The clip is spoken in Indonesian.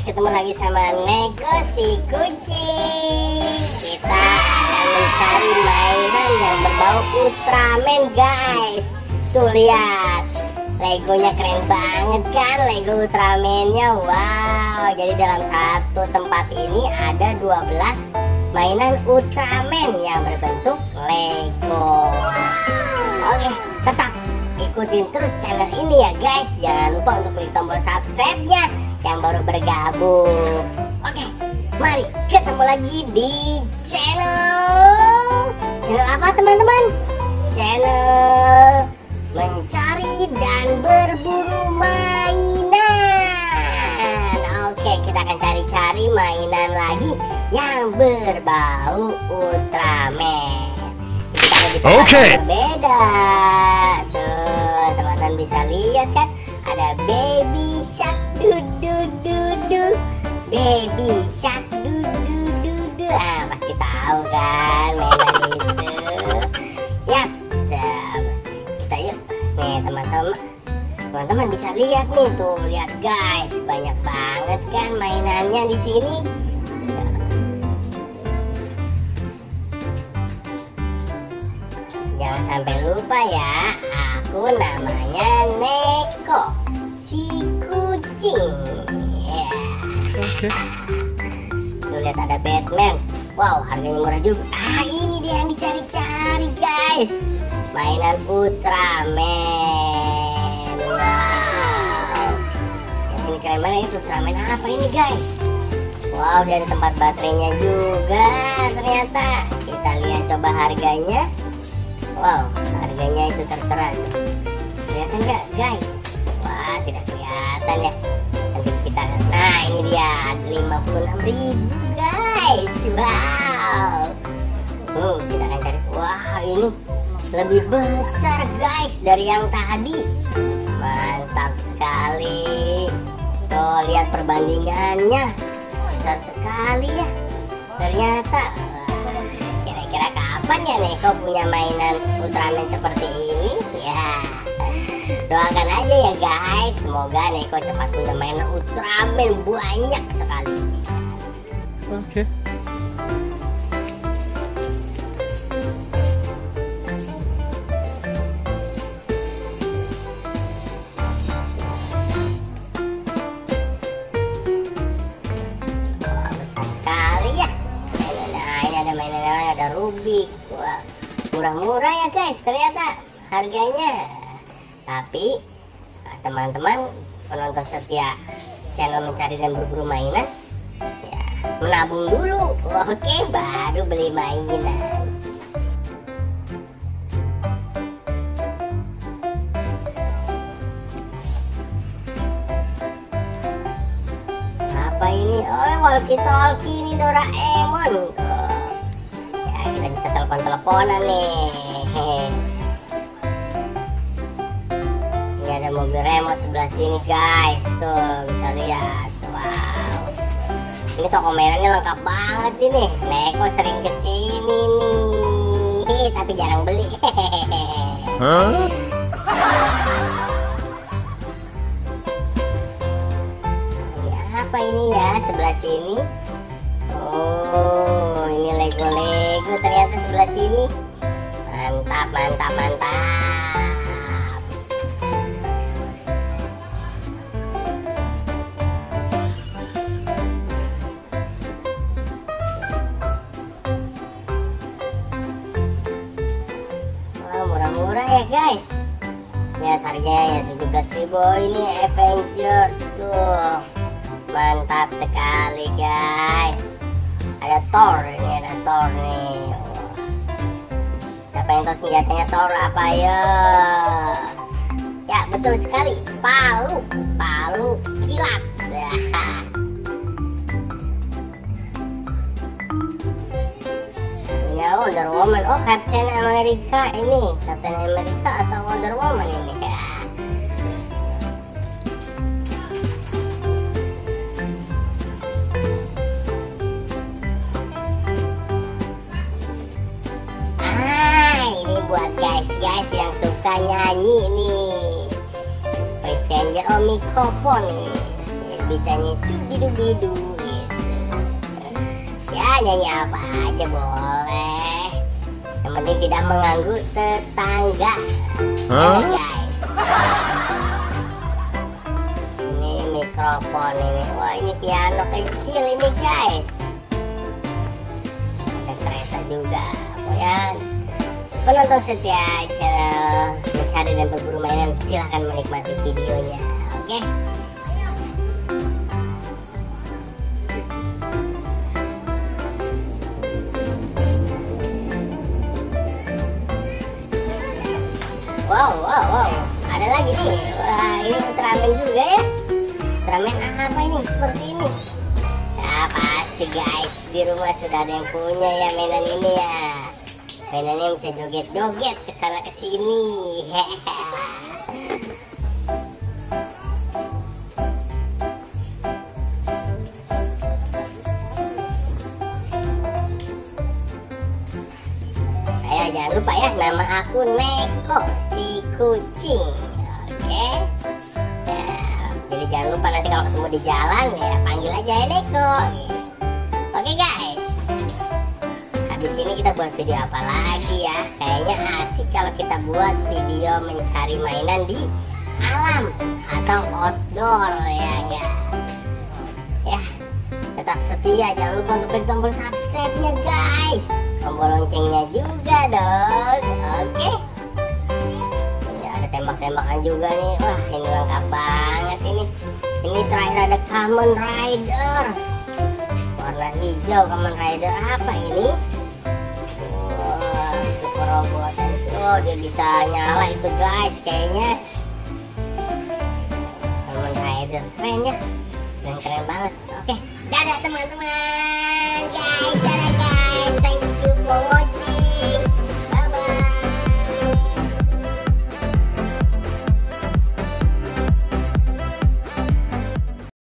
guys, ketemu lagi sama Neko si Kucing. Kita akan mencari mainan yang berbau Ultraman guys. Tuh lihat, Legonya keren banget kan, Lego Ultramannya. Wow, jadi dalam satu tempat ini ada 12 mainan Ultraman yang berbentuk Lego. Oke, tetap ikutin terus channel ini ya guys. Jangan lupa untuk klik tombol subscribe-nya yang baru bergabung. Oke, mari ketemu lagi di channel apa teman-teman? Channel mencari dan berburu mainan. Oke, kita akan cari-cari mainan lagi yang berbau Ultraman. Oke, beda tuh teman-teman, bisa lihat kan ada Baby Shark, Baby Shark, pasti tahu kan mainan itu. Yap, kita yuk nih teman-teman. Teman-teman bisa lihat nih, tuh lihat guys, banyak banget kan mainannya di sini. Jangan sampai lupa ya, aku namanya Neko si Kucing. Yeah. Oke. Tuh lihat ada Batman. Wow, harganya murah juga. Ah, ini dia yang dicari-cari guys, mainan Ultraman. Wow. Ini keren banget. Itu Ultraman apa ini guys? Wow, dari tempat baterainya juga ternyata. Kita lihat coba harganya. Wow, harganya itu tertera tuh. Kelihatan nggak guys? Wah, tidak kelihatan ya. Nanti kita, nah ini dia 56.000 guys. Wow. Kita akan cari. Wah, ini lebih besar guys dari yang tadi. Mantap sekali. Tuh lihat perbandingannya, besar sekali ya. Ternyata. Kira-kira kapan ya Neko punya mainan Ultraman seperti ini? Ya, doakan aja ya guys, semoga Neko cepat punya mainan Ultraman banyak sekali. Oke. Murah-murah ya guys ternyata harganya. Tapi teman-teman penonton setia channel mencari dan berburu mainan ya, menabung dulu, oke, baru beli mainan. Apa ini? Oh, walkie-talkie ini Doraemon. Kita bisa telepon-teleponan nih. Ini ada mobil remote sebelah sini guys, tuh bisa lihat. Wow, ini toko mainannya lengkap banget ini. Neko sering kesini nih, tapi jarang beli. Huh? Ini apa ini ya sebelah sini? Oh, ini Lego ternyata sebelah sini. Mantap, mantap, mantap. Wah, murah-murah ya guys. Lihat harganya ya 17.000. Ini Avengers tuh. Mantap sekali guys. Ada Thor, ini ada Thor nih. Siapa yang tahu senjatanya Thor apa ya? Ya betul sekali, palu kilat. Ini Wonder Woman, oh Captain America ini, Captain America atau Wonder Woman ini ya. Buat guys yang suka nyanyi nih, presenter, oh mikrofon ini. bisanya subidu-bidu gitu. Ya nyanyi apa aja boleh, yang penting tidak mengganggu tetangga. Huh? Guys, ini mikrofon ini, wah ini piano kecil ini guys, ada kereta juga. Pokoknya penonton setia channel Mencari dan Berburu Mainan silahkan menikmati videonya, oke? Wow, ada lagi nih. Wah, ini Ultraman juga ya. Ultraman apa ini? Seperti ini. Nah, pasti guys di rumah sudah ada yang punya ya mainan ini ya. Mainan yang bisa joget-joget kesana kesini. Ayo jangan lupa ya, nama aku Neko si Kucing. Oke. Nah, jadi jangan lupa nanti kalau ketemu di jalan ya panggil aja ya Neko. Oke guys. Di sini kita buat video apa lagi ya? Kayaknya asik kalau kita buat video mencari mainan di alam atau outdoor ya enggak? Ya, tetap setia, jangan lupa untuk klik tombol subscribe-nya guys, tombol loncengnya juga dong. Oke. Ini ada tembak-tembakan juga nih. Wah, ini lengkap banget ini. Ini terakhir ada Kamen Rider. Warna hijau Kamen Rider apa ini? Robot itu dia bisa nyala itu guys, kayaknya Kamen Rider keren ya, keren banget. Oke, dadah teman-teman.